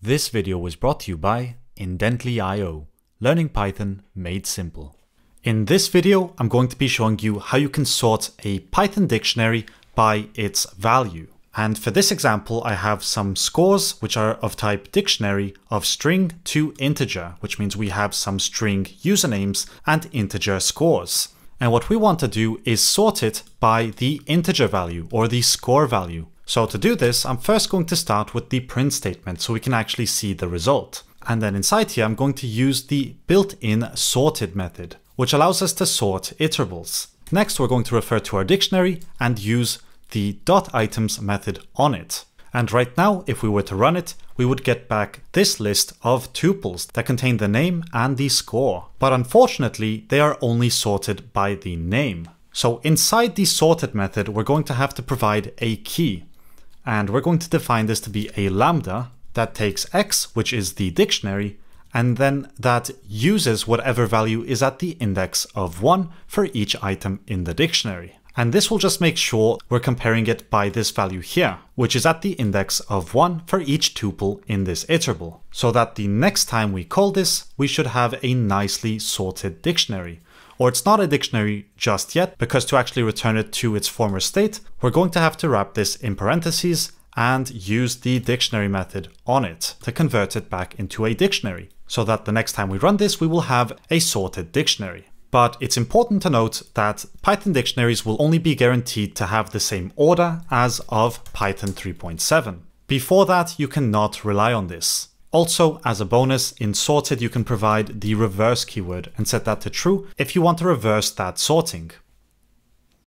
This video was brought to you by Indently.io, learning Python made simple. In this video, I'm going to be showing you how you can sort a Python dictionary by its value. And for this example, I have some scores, which are of type dictionary, of string to integer, which means we have some string usernames and integer scores. And what we want to do is sort it by the integer value or the score value. So to do this, I'm first going to start with the print statement so we can actually see the result. And then inside here, I'm going to use the built-in sorted method, which allows us to sort iterables. Next, we're going to refer to our dictionary and use the .items method on it. And right now, if we were to run it, we would get back this list of tuples that contain the name and the score. But unfortunately, they are only sorted by the name. So inside the sorted method, we're going to have to provide a key. And we're going to define this to be a lambda that takes x, which is the dictionary, and then that uses whatever value is at the index of 1 for each item in the dictionary. And this will just make sure we're comparing it by this value here, which is at the index of 1 for each tuple in this iterable, so that the next time we call this, we should have a nicely sorted dictionary. Or it's not a dictionary just yet, because to actually return it to its former state, we're going to have to wrap this in parentheses and use the dictionary method on it to convert it back into a dictionary, so that the next time we run this, we will have a sorted dictionary. But it's important to note that Python dictionaries will only be guaranteed to have the same order as of Python 3.7. Before that, you cannot rely on this. Also, as a bonus, in sorted, you can provide the reverse keyword and set that to true if you want to reverse that sorting.